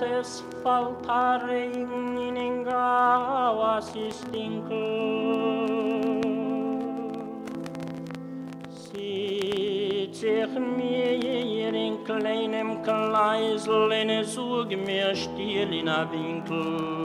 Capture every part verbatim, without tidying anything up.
Artes faltare igningaua si stinkl. Si cech mir in kleinem Kleisel in Zug mir stiel in a Winkel.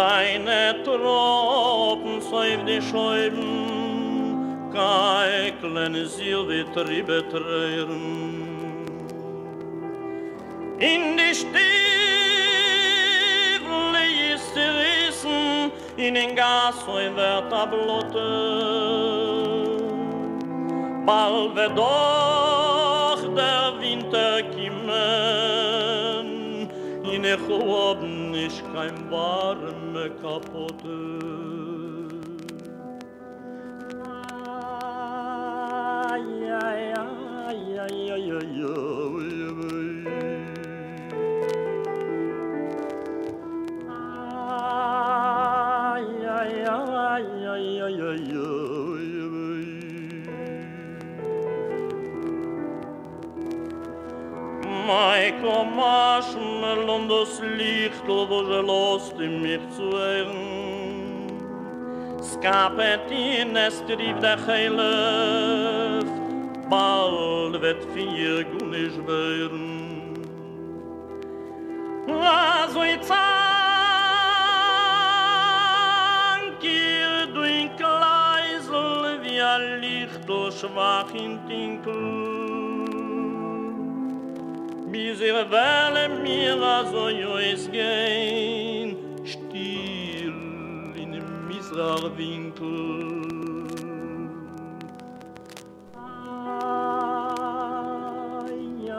Deine Tropen säuft die Scheiben, keiklen sie wie Triebe treiben. In die Stiefel ist sie rissen, in den Gasoi wird a Blotte. Bald wird doch der Winter kommen, in den Hoben ist kein Waren. Kapote. Ay, ay, ay, ay, ay, ay, Licht, wo sie lost in mich zu hören. Skapet in es trief der Heilef, bald wird vier Gunisch werden. Lass uns an, hier du in Kleisel, wie ein Licht, du schwach in Tinkel. Bis ihre Welle mir also jois gehen, still in dem Misrarwinkel. Ay, ay, ay,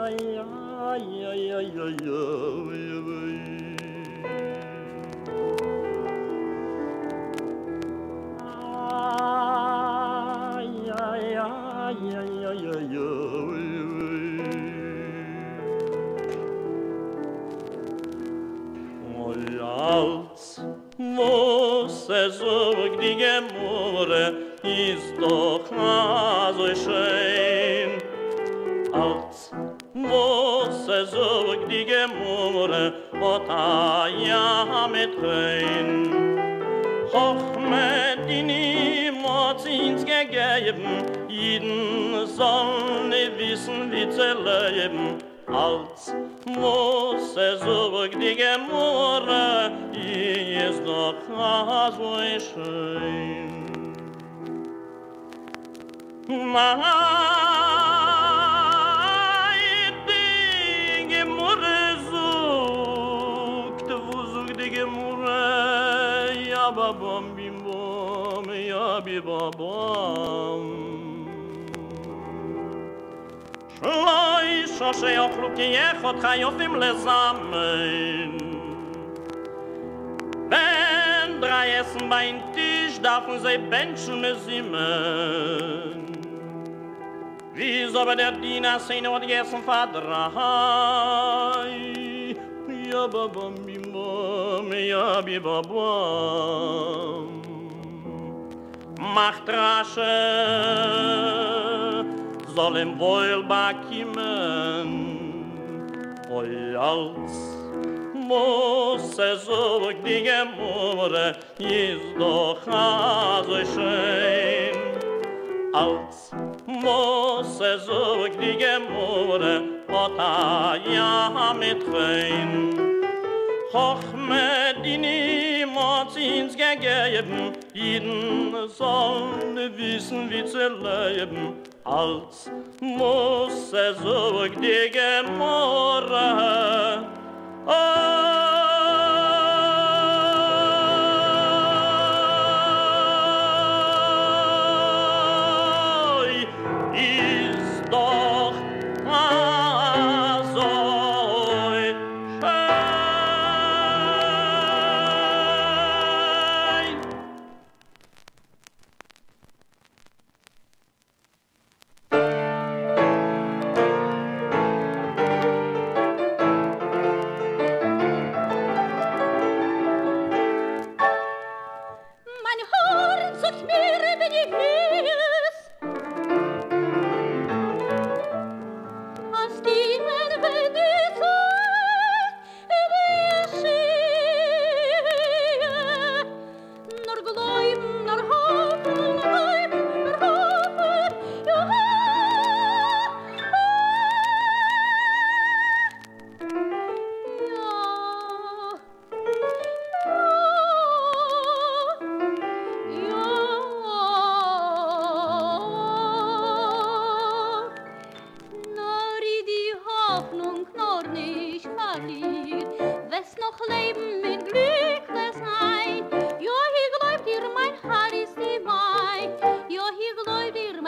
ay, ay, ay, ay, ay, ay, ay, ay, als muss es sorg die Gemurre, ist doch na so schön. Als muss es sorg die Gemurre, wird a ja mit rein. Hoch mit die niemals ins gegeben, jeden soll ne wissen wie zu leben. Als muss es über die Gemurre, die ist doch so schön. Nein, die Gemurre sucht, wo sucht die Gemurre? Ja, babam, bim, bom, ja, bibabam. לא אישו שיוכלו כי יחוד חיופים לזמן בין דרי אסן בין טיש דאפן זה בין שמזימן ויזו בדר דינה סינו עוד יסן פדרהי יא בבם בימם יא ביבבם macht rasche soll im Wohl bakimmen. Oi, als muss es zurück die Gemurre, ist doch so schön. Als muss es zurück die Gemurre, wird a ja mit rein. Hoch mit die niemals ins gegeben, jeden soll ne wissen wie zu leben. Als muss es zurück die Gemurre. Oi, ist doch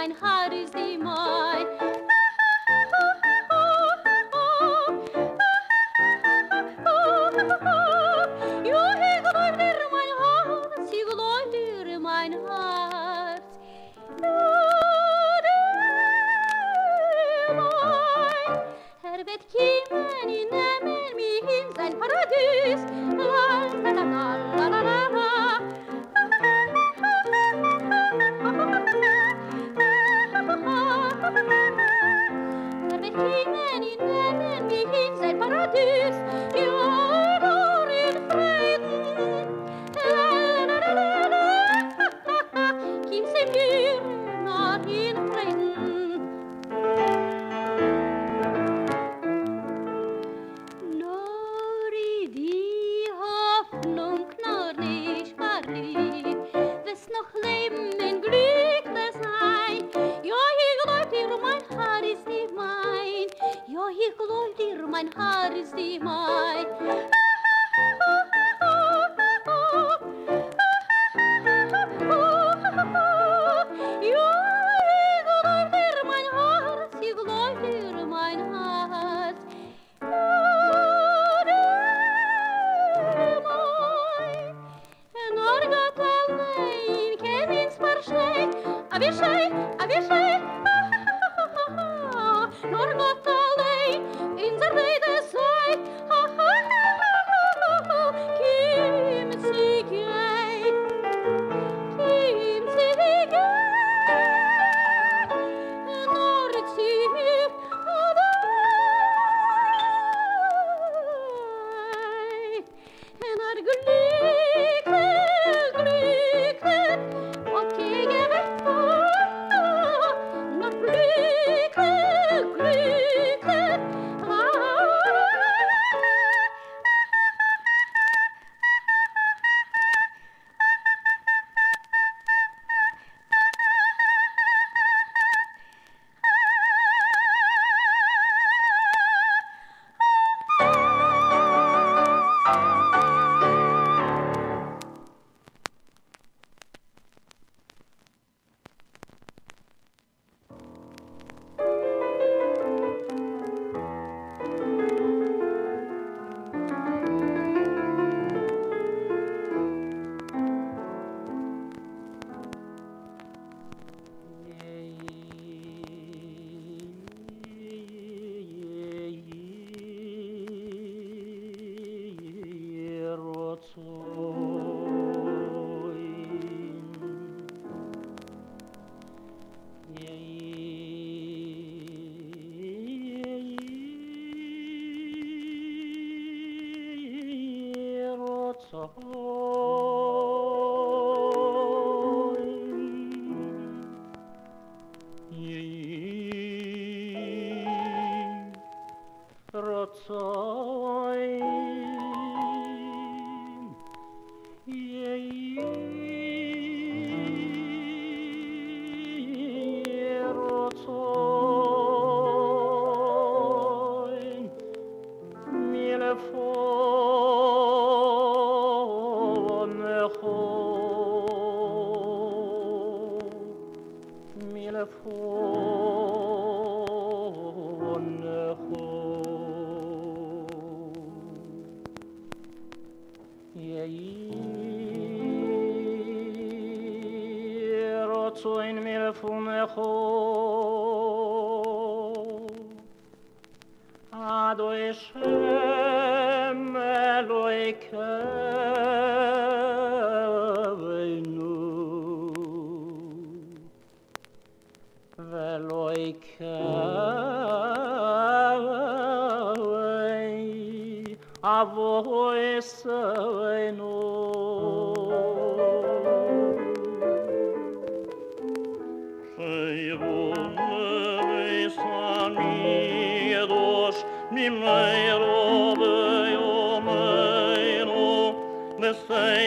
mine, heart is thee mine. You he gläubter mein Herz, he gläubter mein Herz. Er wird kommen, ihn nehmen wir in sein Paradies. La la la la la la. Mein Haar ist die mein. Ja, ich glaub dir mein Herz, ich glaub dir mein Herz. You're all so in me, the phone,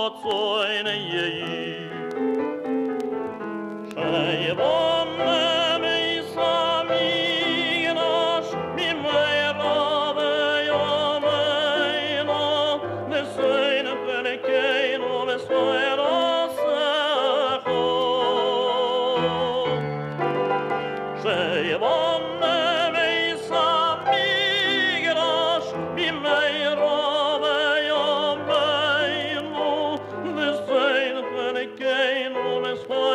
ojcojnej jej. Przejmujemy sami nasz mimerowej omejno, nesejne pelikejno, nesej rosecho. Przejmujemy sami nasz mimerowej omejno, nesejne pelikejno, nesej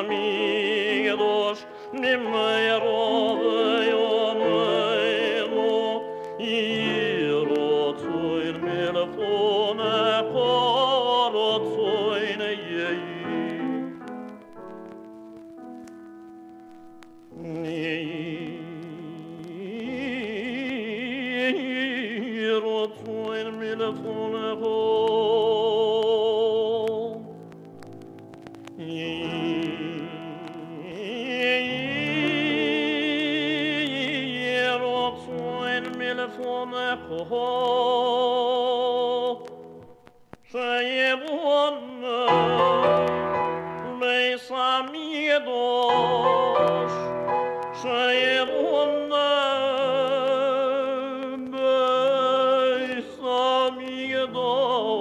Amigos, ni me rodeó menos y rozoir me la funa rozoir ni rozoir me la funa Oh, say one, les amigos, say one, les amigos. Ay,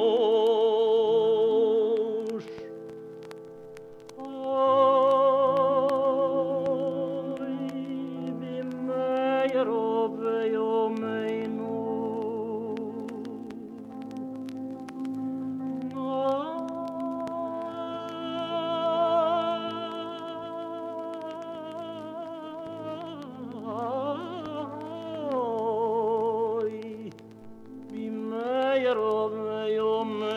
mi mayor veo me.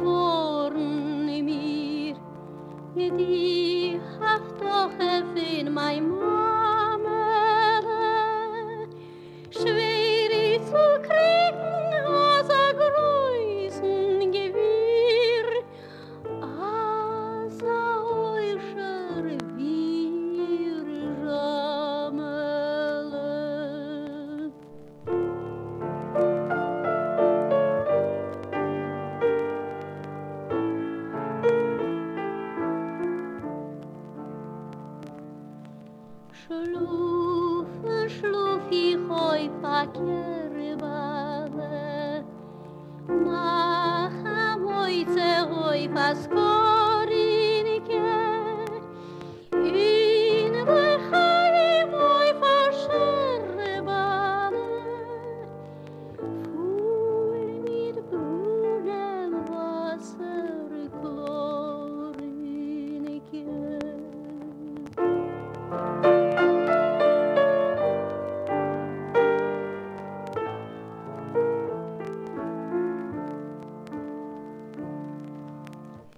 Worden die haft doch in my Mama. Schwere zu kriegen aus a größen Gewirr, aus a heuscher Wirramele. Schlufe, schlufe ich heu verkehrwale, mache moize heu paskorinke, in der Heim heu verscherwale, full mit brunem Wasserchlorinke.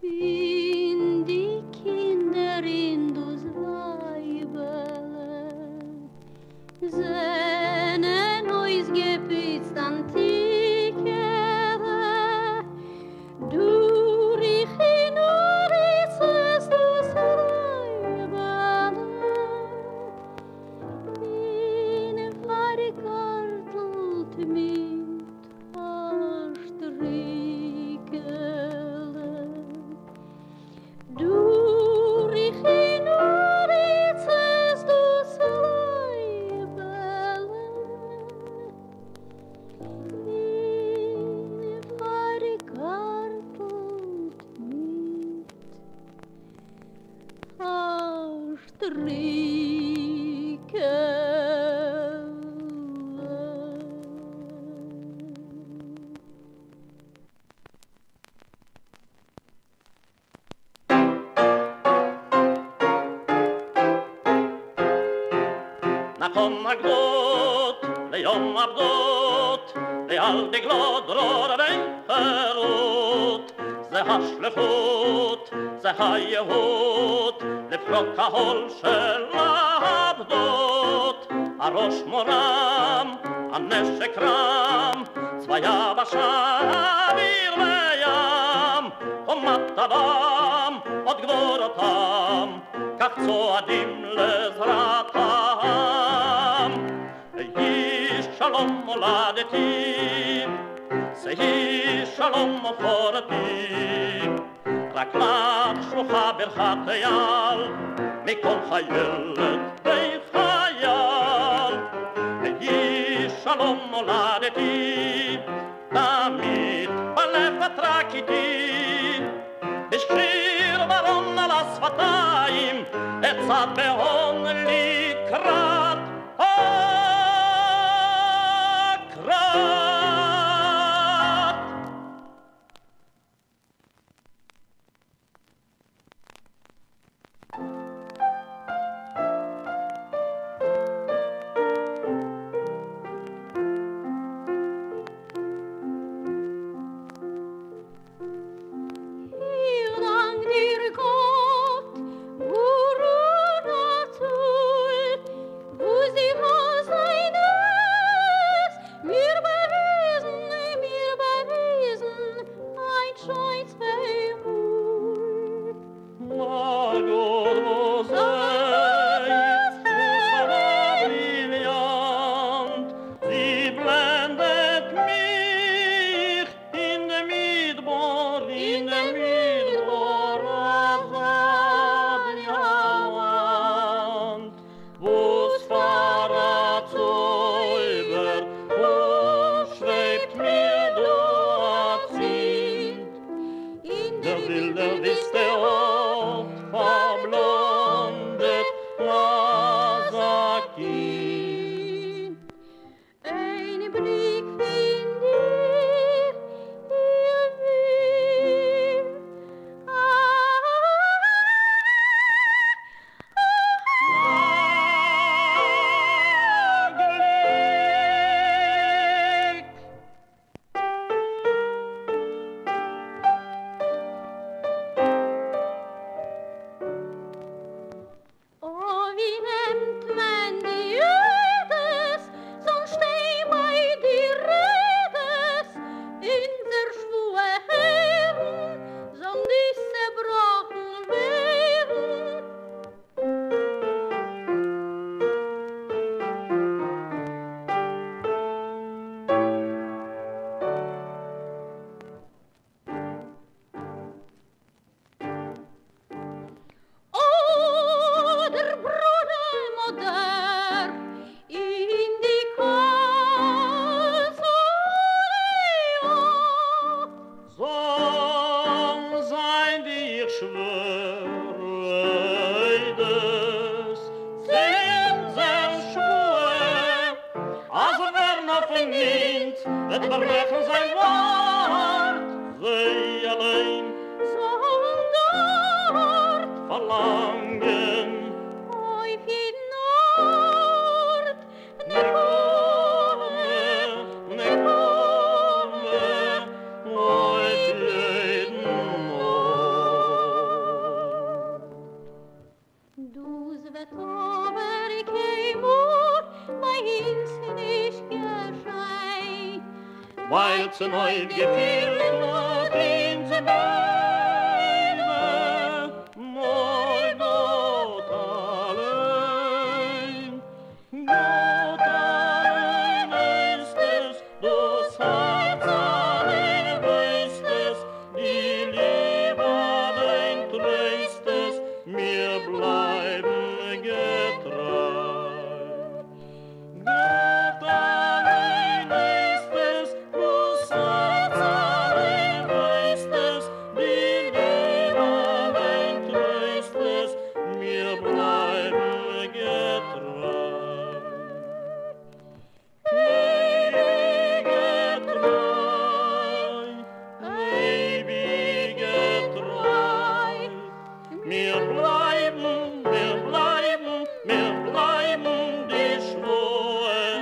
In die Kinder in das Weibele, sehnen uns gepitzt Antikele, durch in Uritz ist das Reibele, in vergartelt mit aller Stricke. Rica. Nakom abgod, lejom abgod, lealdi glod rora rencherot, zehashlechot, zehayehot, lefroka holshel abgod, arosh moram, aneshek ram, zvaya bashar irveyam, komatadam, odgvorotam, kach zoadim lezratam. Shalom moladeti, sehi shalom oforati. Raklad shlucha berchat hayal, mikol hayelet beif hayal. Sehi shalom moladeti, tamid balev atrakiti. Bishir varon al asfatayim, etzad behon likrat. Herzen heut gefehlt la prince bene, noi not allein, not allein ist es, das Herz allein weiß es, die Liebe allein tröst es, mir bleiben getreu. Wir bleiben, wir bleiben, wir bleiben die Schwur.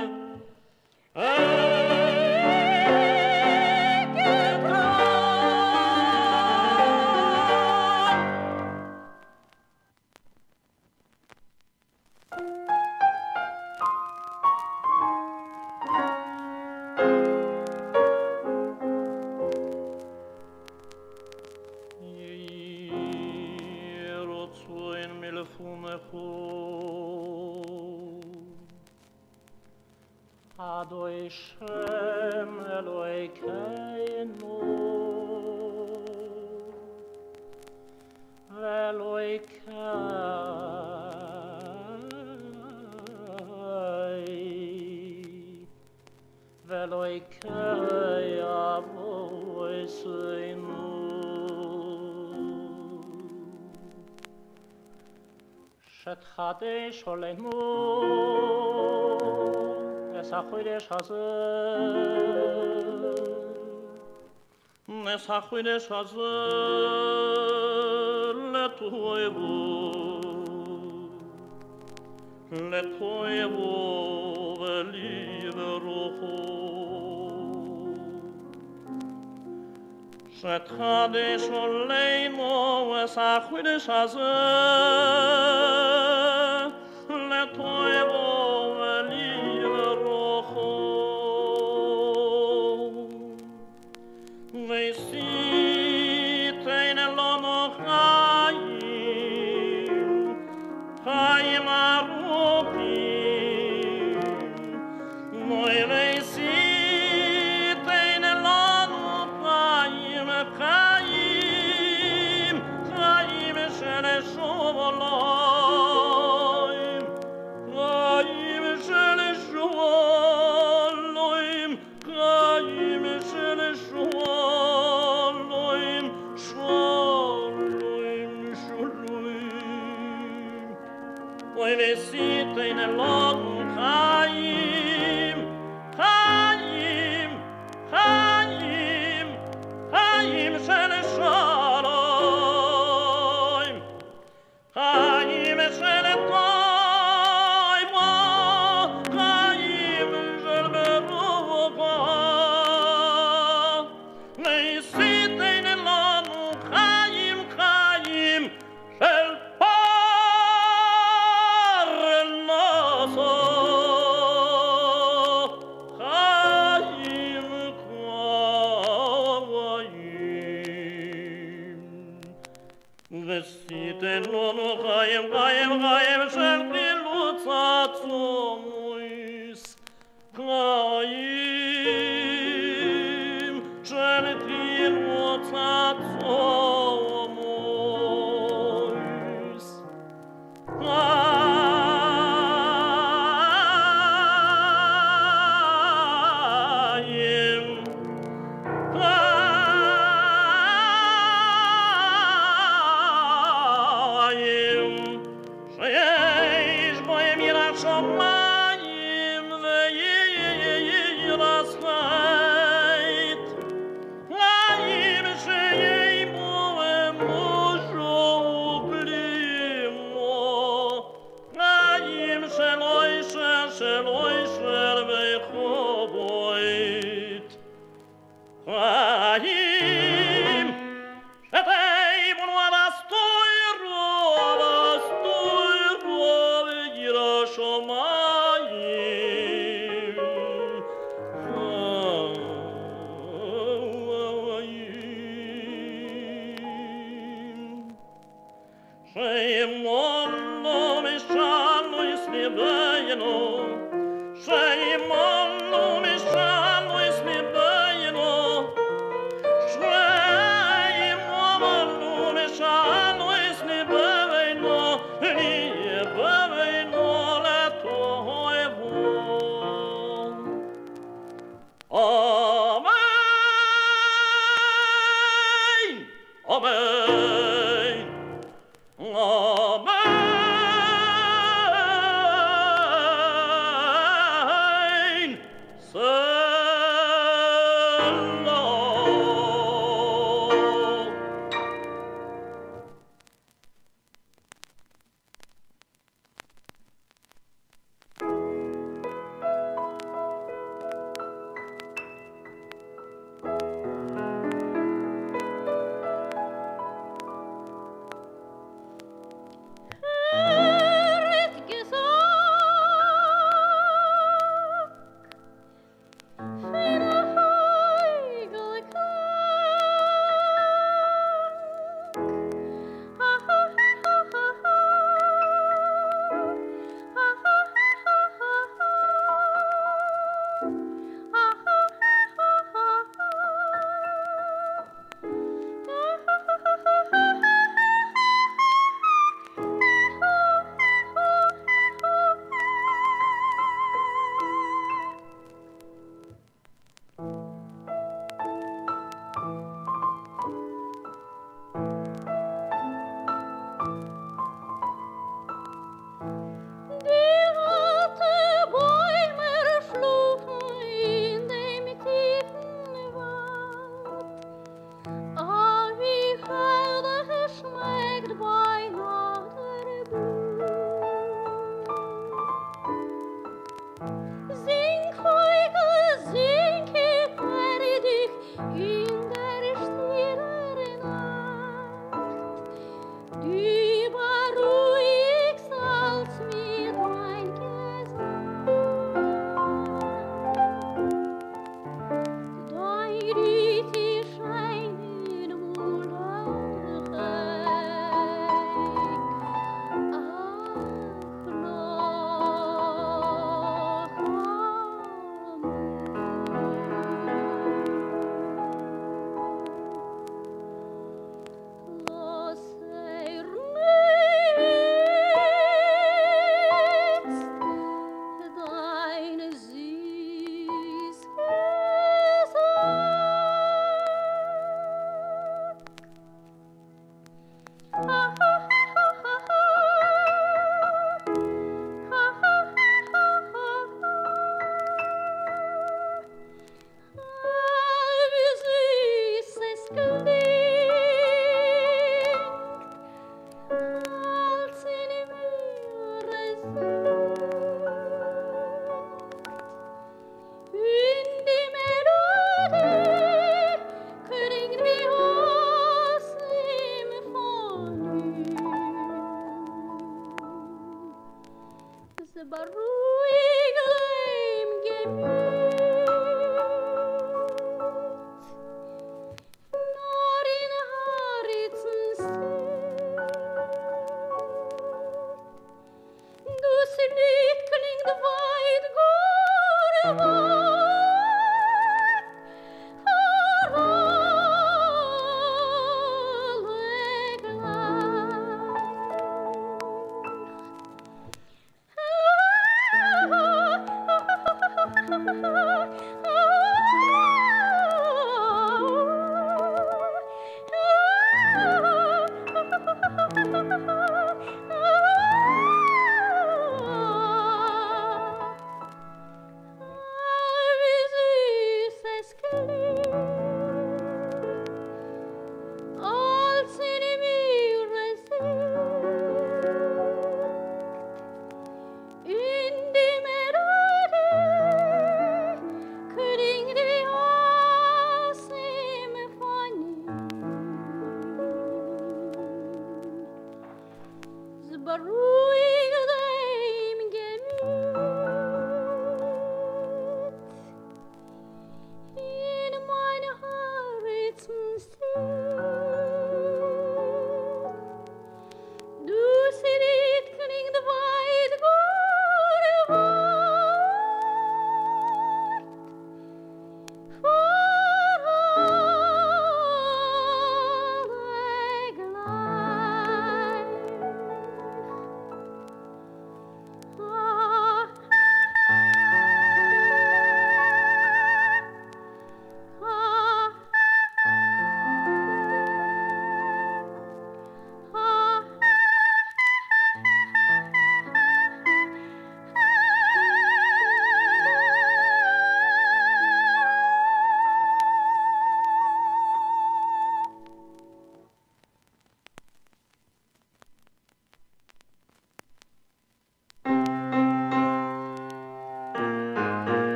Adonai Shem Elokeinu, Elokai, Elokai Avoseinu. Shetchadesh Oleinu. Nesachuidesh Hazer, Nesachuidesh Hazer, Letoevu, Letoevu veliveruchu. Shetchadesh Oleinu, Nesachuidesh Hazer, Letoevu Oy vesit in a long time, time, time, time, shel shalom, time, shel toivo, time, shel meruva. Vesit in a long time, time, shel. Vesiten lonu chaim, chaim, chaim, shel chilutz atzomus, chaim, shel chilutz atzomus, chaim, chaim. Sheyesh bo yemira shamayim, Shame on no me shano is me bayano. Shame on no me shano is me bayano. Shame on no me shano is me bayano. Ni bayano la toevo. Amen. Amen.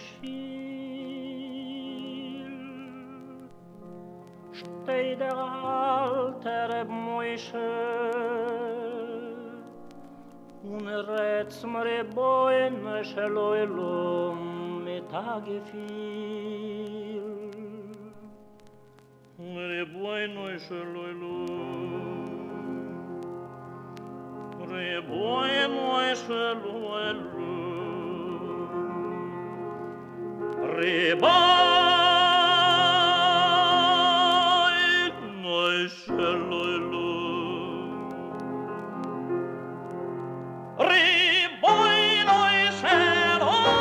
Schiel steht der alte Moische und rät mir Bäume schleulum mit Tage viel mir Bäume schleulum mir Bäume schleulum Reboy, noi shelolu. Reboy, noi shelolu. Reboy, noi shelolu.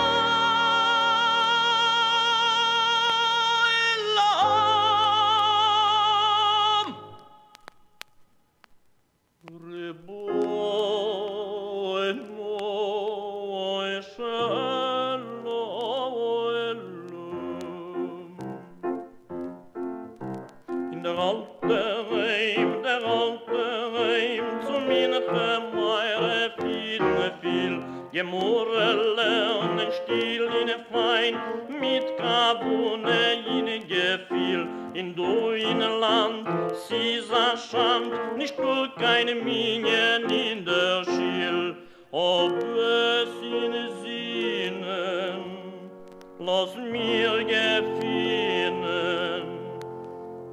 Der alte Reim, der alte Reim, zu mir vermeire Fiedne viel, gemurrele und den Stil in fein, mit Kabune in gefiel, in du in Land, sie sah schand, nicht gut keine Minen in der Schiel, ob es in Sinnen, lass mir gefinnen,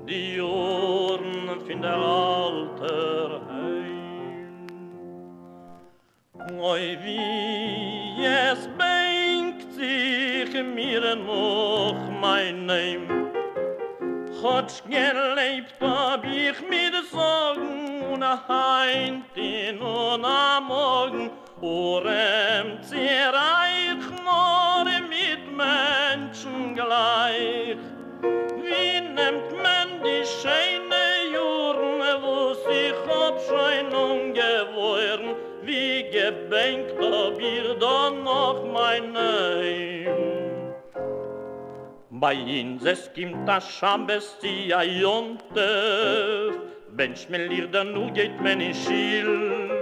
die Ohren von der alter Heim. Oi, wie es bängt sich mir noch mein Name. Gott gelebt hab ich mir Sorgen und heint in und am Morgen Ohren zerreich nur mit Menschen gleich. Wie nimmt man die schöne Jürn, wo sich hab schon ungeworden, wie gebänkt hab ihr dann noch mein Heim. Bei uns es kommt das Schambesti a Jontef, wenn's mir liert, dann nur geht man in Schiel.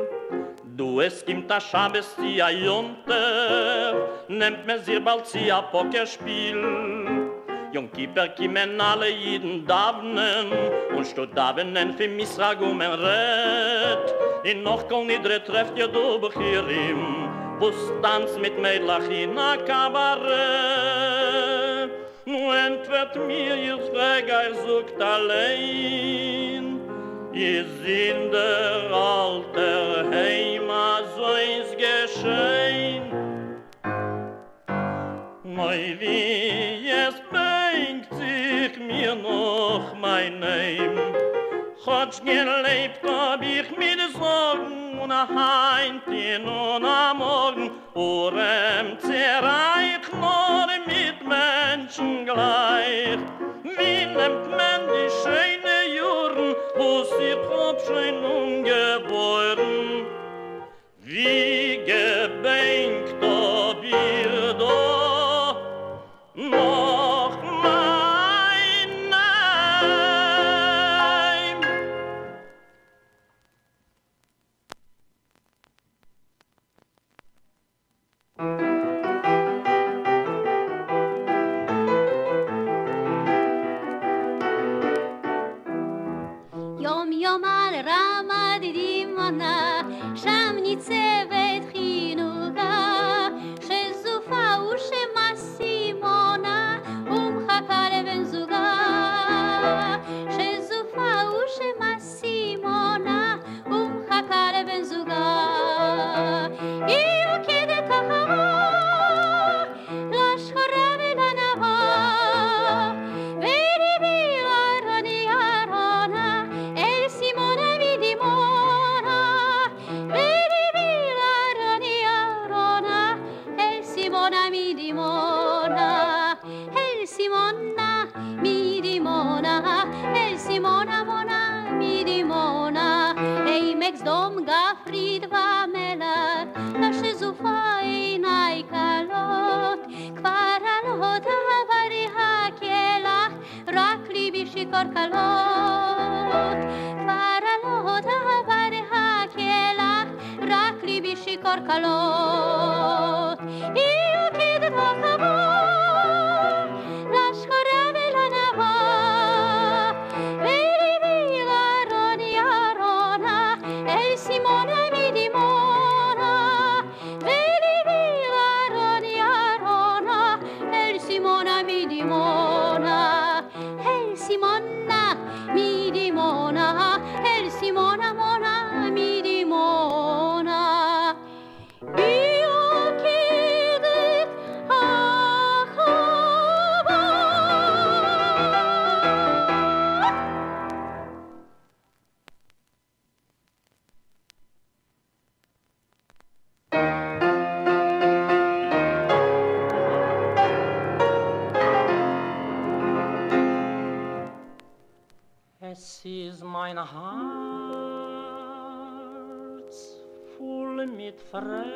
Du es kommt das Schambesti a Jontef, nehmt mir sehr bald sie a Pokerspiel. Jung Kipper kommen alle jeden Davnen und statt Davnen für Misrag um ein Rett. In Nochkol niedre trefft ihr du Bechirim, wo's tanzt mit Mädlach in a Kabarett. Nur entwett mir ihr Träger sucht allein, ihr sind der alte Heima, so ist geschehen. Neu wie es mir noch mein Name. Gott gelebt hab ich mir Sorgen und heint in und am Morgen Ohren zerreich nur mit Menschen gleich. Wie nimmt man die schöne Jürn, wo sie hab schon ungeboren? Wie gebänkt hab ihr da noch mal Kalot, you Herz voll mit Freude,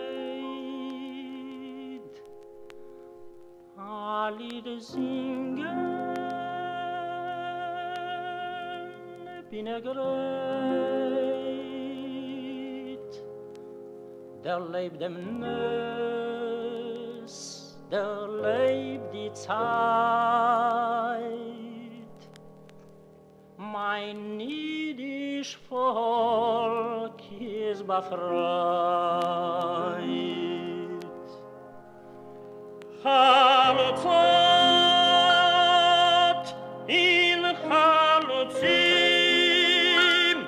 ein Lied singen, bin bereit. Der Leib dem Nuss, der Leib die Zeit. Mein niedisch Volk ist befreit. Haluzot in Haluzim,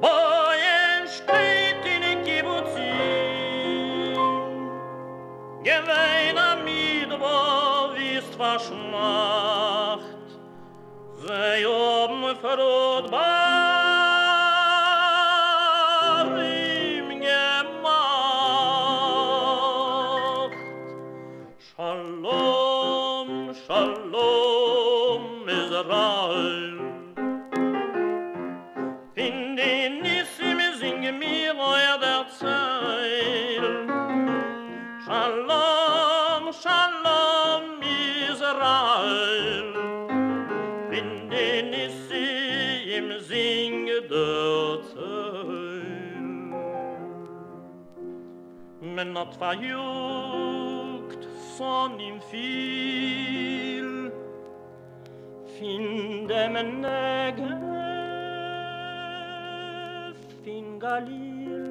Boyen steht in Kibbutzim, Gewein am Midbar ist verschmacht, sei oben verrotbar im Gemacht. Shalom, Shalom, Israel. In den Nissim singe mir euer der Zeil. Shalom, Shalom, Israel. Singe der Zeil. Men hat verjuckt von ihm viel, fin dem Negev, fin Galil.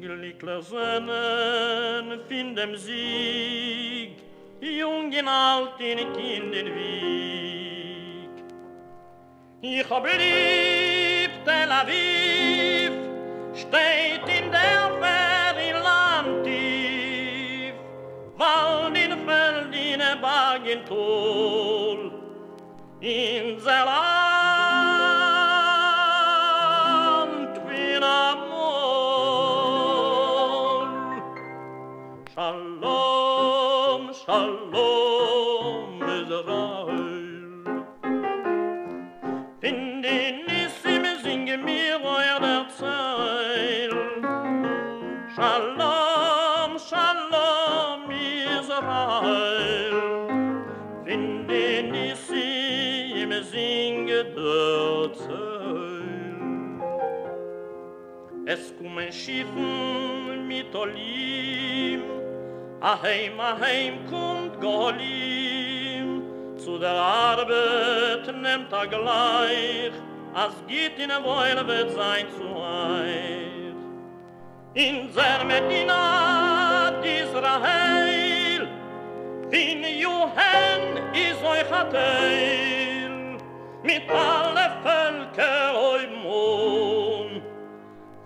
Glückler Söhnen, fin dem Sieg, jungen, alten, Kindern wie. Ich blieb Tel Aviv, steht in der Ferienland tief, Wald in Feld, in Bergen Tor, in Seeland wie am Moor. Shalom, Shalom, Israel. In den Nissim singe mir euer der Zeil. Shalom, Shalom, Israel. In den Nissim singe der Zeil. Es kommen Schiffen mit Olim, aheim, aheim, kommt Golim, zu der Arbeit nimmt er gleich, als geht in der Weile wird sein zu weit. In der Medina Israel, in Johann ist euch ein Teil, mit alle Völker im Mond,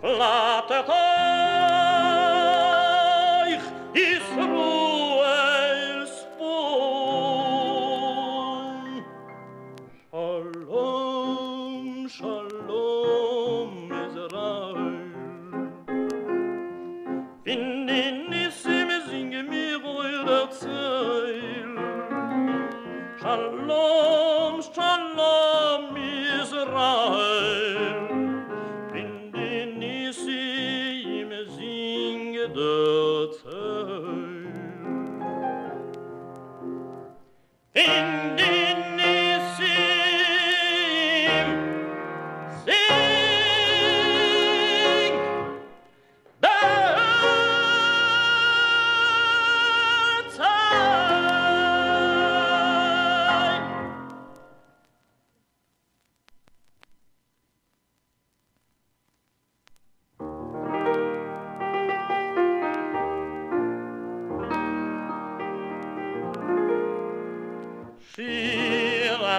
flattert euch Israel. Shalom, Israel. In den Nissim singe mir euer Zeil. Shalom, Shalom, Israel. In den Nissim singe der Zeil. In den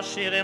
Shire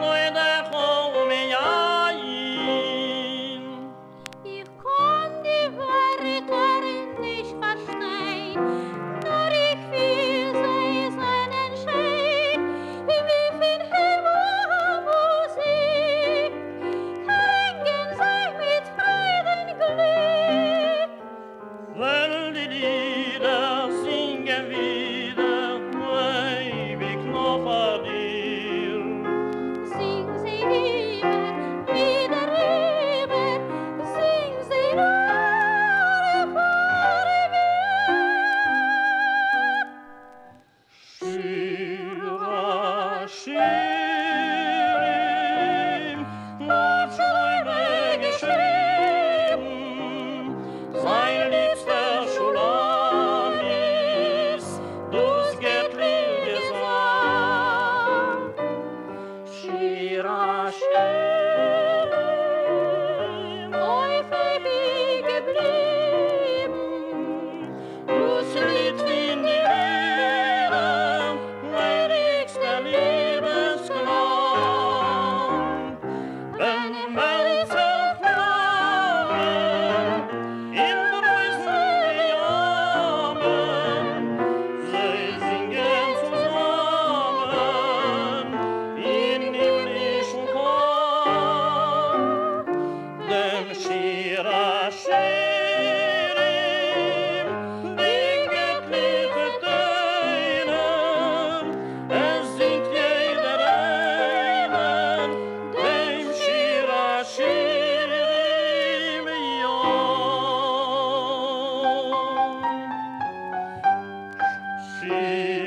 loidecho umejain. Ich kann die Wörter nicht verstehen, nur ich will, sei es einen Schein, wie viel Himmel Musik, hängen sei mit Musik. Thank you. see.